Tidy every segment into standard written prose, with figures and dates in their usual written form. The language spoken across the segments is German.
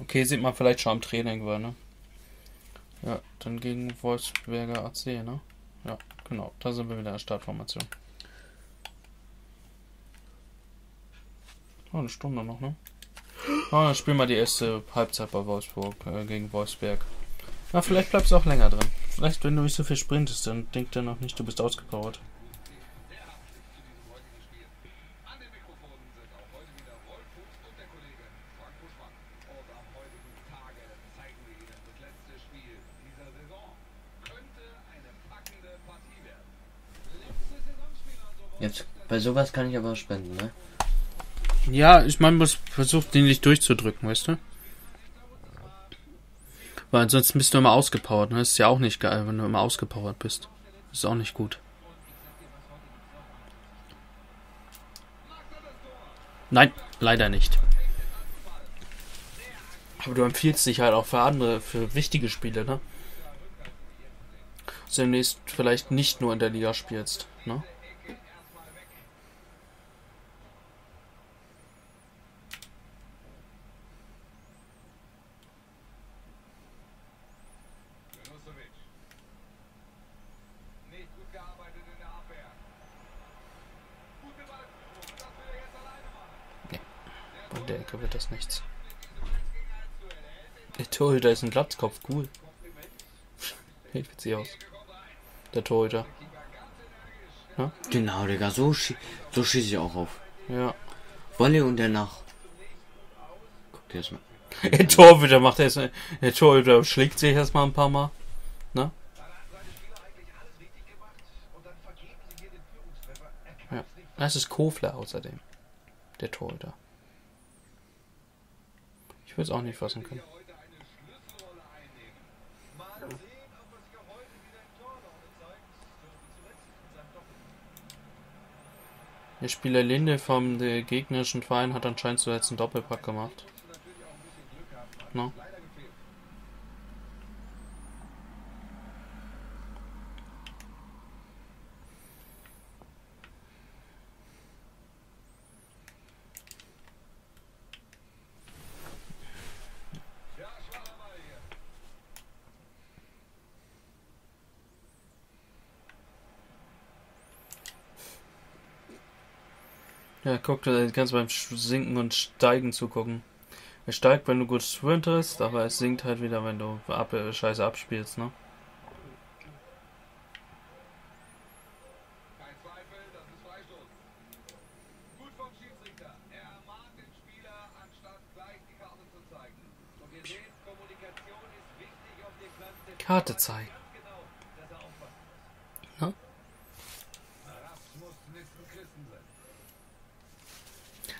Okay, sieht man vielleicht schon am Training, weil, ne? Ja, dann gegen Wolfsberger AC, ne? Ja, genau, da sind wir wieder in der Startformation. Oh, eine Stunde noch, ne? Oh, dann spielen wir die erste Halbzeit bei Wolfsburg gegen Wolfsberg. Na, vielleicht bleibst du auch länger drin. Vielleicht, wenn du nicht so viel sprintest, dann denkt er noch nicht, du bist ausgepowert. Jetzt, bei sowas kann ich aber spenden, ne? Ja, ich meine, man versucht den nicht durchzudrücken, weißt du? Weil ansonsten bist du immer ausgepowert, ne? Ist ja auch nicht geil, wenn du immer ausgepowert bist. Ist auch nicht gut. Nein, leider nicht. Aber du empfiehlst dich halt auch für andere, für wichtige Spiele, ne? Dass du demnächst vielleicht nicht nur in der Liga spielst, ne? Wird das nichts. Der Torhüter ist ein Glatzkopf, cool. Sieht witzig aus. Der Torhüter. Na? Genau, Digga, so schieße ich auch auf. Ja. Volley und danach. Guck dir das mal. Der Torhüter macht erstmal. Der Torhüter schlägt sich erstmal ein paar Mal. Na? Ja. Das ist Kofler außerdem. Der Torhüter. Ich will es auch nicht fassen können. Der Spieler Linde vom gegnerischen Verein hat anscheinend zuletzt einen Doppelpack gemacht. No? Ja, guck, du kannst beim Sinken und Steigen zugucken. Er steigt, wenn du gut sprintest, aber es sinkt halt wieder, wenn du Scheiße abspielst, ne? Kein Zweifel, das ist Freistoß. Gut vom Schiedsrichter. Er ermahnt den Spieler, anstatt gleich die Karte zu zeigen. Und ihr seht, Kommunikation ist wichtig auf dem Platz der Karte zeigen.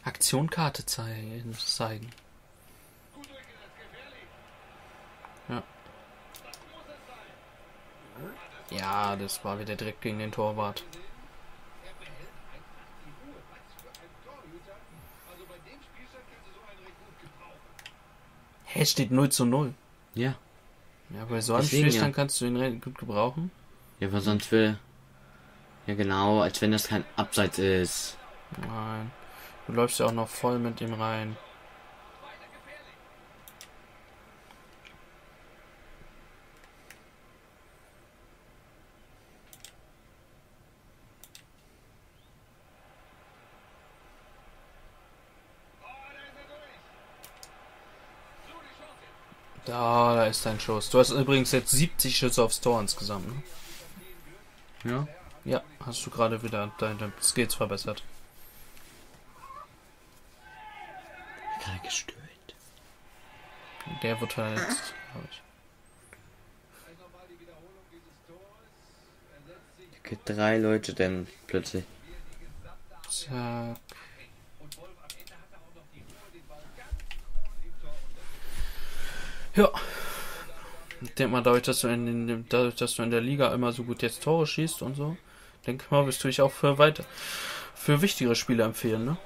Aktion Karte zeigen. Ja. Ja, das war wieder direkt gegen den Torwart. Hä, steht 0:0. Ja. Ja, bei so einem Spielstand kannst du ihn gut gebrauchen. Ja, aber sonst will. Ja, genau, als wenn das kein Abseits ist. Nein. Du läufst ja auch noch voll mit ihm rein. Da ist dein Schuss. Du hast übrigens jetzt 70 Schüsse aufs Tor insgesamt, ne? Ja? Ja, hast du gerade wieder deine Skills verbessert. Gestört. Der wird verletzt, glaube ich. Da geht 3 Leute denn plötzlich. Zack. Ja. Ich denke mal, dadurch, dass du in der Liga immer so gut jetzt Tore schießt und so, denke ich mal, wirst du dich auch für wichtigere Spiele empfehlen, ne?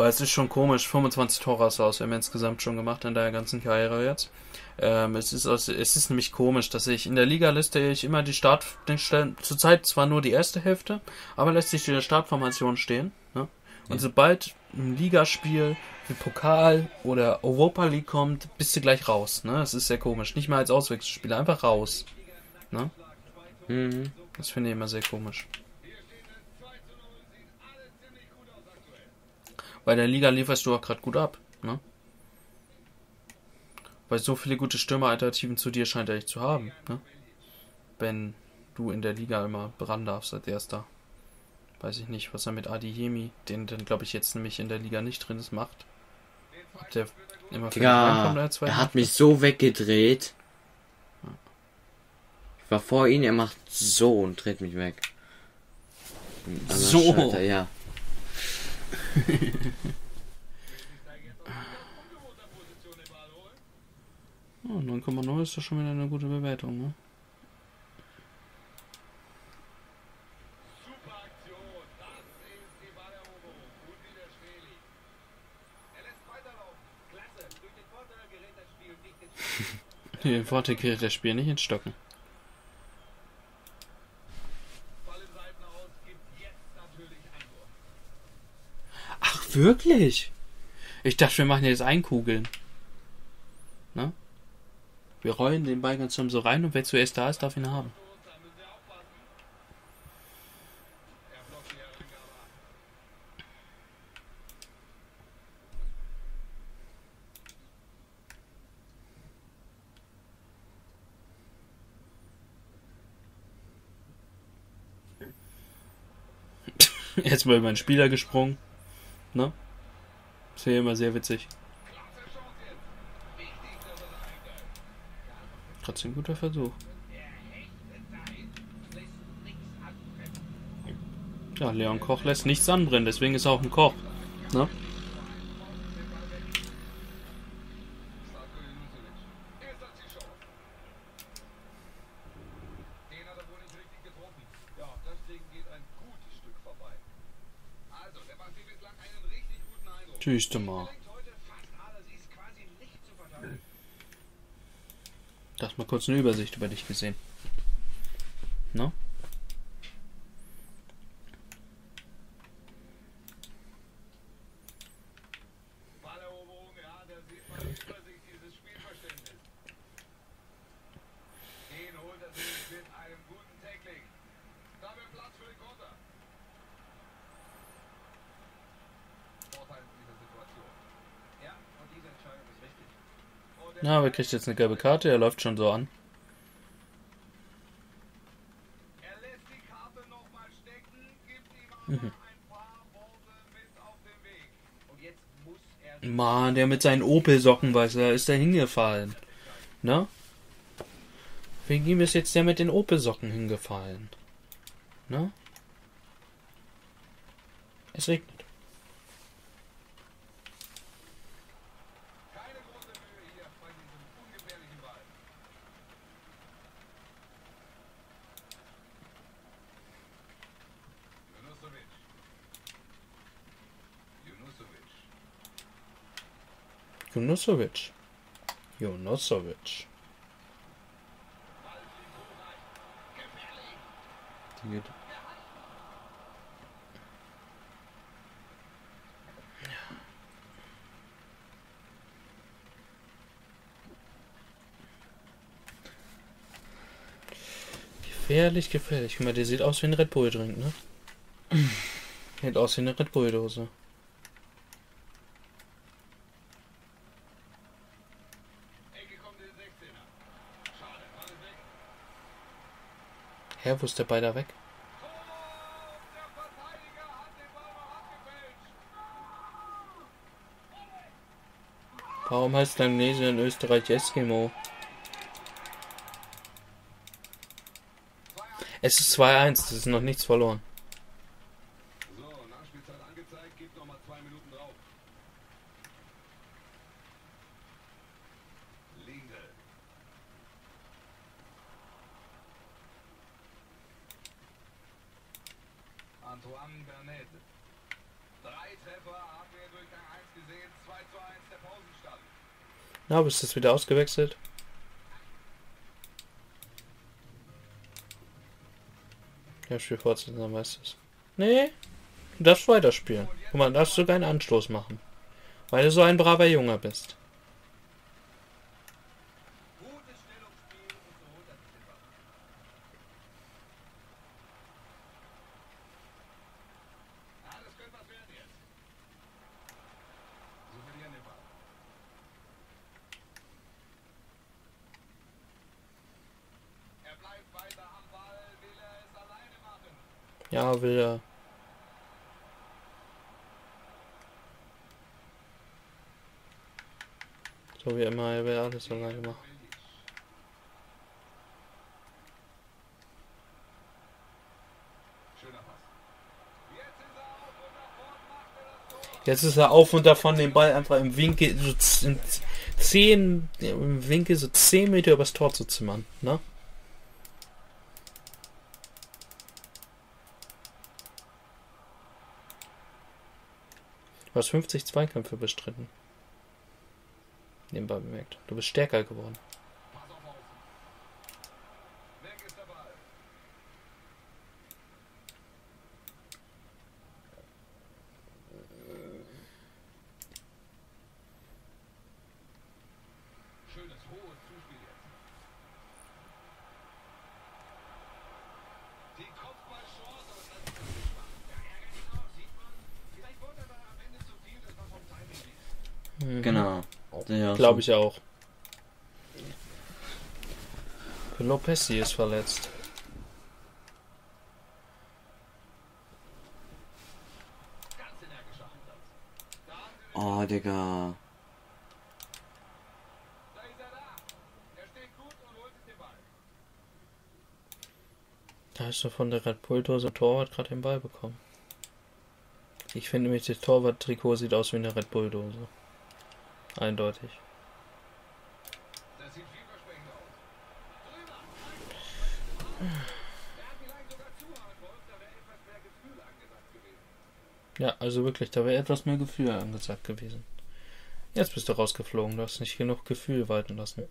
Weil es ist schon komisch, 25 Tore hast du haben wir insgesamt schon gemacht in der ganzen Karriere jetzt. Es ist nämlich komisch, dass ich in der Liga-Liste ich immer die zurzeit zwar nur die erste Hälfte, aber lässt sich die Startformation stehen. Ne? Und sobald ein Ligaspiel wie Pokal oder Europa League kommt, bist du gleich raus. Ne? Das ist sehr komisch. Nicht mal als Auswechselspieler, einfach raus. Ne? Mhm. Das finde ich immer sehr komisch. Bei der Liga lieferst du auch gerade gut ab. Ne? Weil so viele gute Stürmeralternativen zu dir scheint er echt zu haben. Ne? Wenn du in der Liga immer ran darfst als Erster. Weiß ich nicht, was er mit Adeyemi, den glaube ich jetzt nämlich in der Liga nicht drin ist, macht. Ob der immer Digga, er hat mich so weggedreht. Ich war vor ihm, er macht so und dreht mich weg. So! Schalter, ja. Oh, 9,9 ist doch schon wieder eine gute Bewertung, ne? Den Vorteil gerät das Spiel nicht ins Stocken. Ach, wirklich? Ich dachte, wir machen jetzt Einkugeln. Ne? Wir rollen den Ball ganz so rein und wer zuerst da ist, darf ihn haben. Jetzt mal über einen Spieler gesprungen. Ne? Ist ja immer sehr witzig. Trotzdem guter Versuch. Ja, Leon Koch lässt nichts anbrennen, deswegen ist er auch ein Koch. Ne? Tschüss mal. Ich dachte mal kurz eine Übersicht über dich gesehen. Ne? Na, wer kriegt jetzt eine gelbe Karte? Er läuft schon so an. Mann, der mit seinen Opel-Socken, weiß er, ist da hingefallen. Ne? Wegen ihm ist jetzt der mit den Opel-Socken hingefallen. Ne? Es regnet. Jonasowitsch. Gefährlich. Guck mal, der sieht aus wie ein Red Bull trinkt, ne? Sieht aus wie eine Red Bull Dose. Wo ist der Ball da weg? Warum heißt Langnese in Österreich Eskimo? Es ist 2-1, das ist noch nichts verloren. So, Nachspielzeit angezeigt, gibt noch mal 2 Minuten drauf. Linde. Antoine Bernet. 3 Treffer haben wir durch Gang 1 gesehen. 2:1 der Pausenstand. Na, bist du jetzt wieder ausgewechselt? Ja, Spiel fortsetzen, dann weißt du es. Nee, Du darfst weiterspielen. Guck mal, darfst sogar einen Anstoß machen. Weil du so ein braver Junge bist. Ja, will er. So wie immer, er will alles alleine machen. Jetzt ist er auf und davon, den Ball einfach im Winkel, so im Winkel so 10 Meter übers Tor zu zimmern, ne? Du hast 50 Zweikämpfe bestritten. Nebenbei bemerkt. Du bist stärker geworden. Genau. Ja, glaube ich auch. Lopez ist verletzt. Oh, Digga. Da ist so von der Radpulto so Torwart gerade den Ball bekommen. Ich finde nämlich, das Torwart-Trikot sieht aus wie eine Red Bull-Dose. Eindeutig. Ja, also wirklich, da wäre etwas mehr Gefühl angesagt gewesen. Jetzt bist du rausgeflogen, du hast nicht genug Gefühl walten lassen.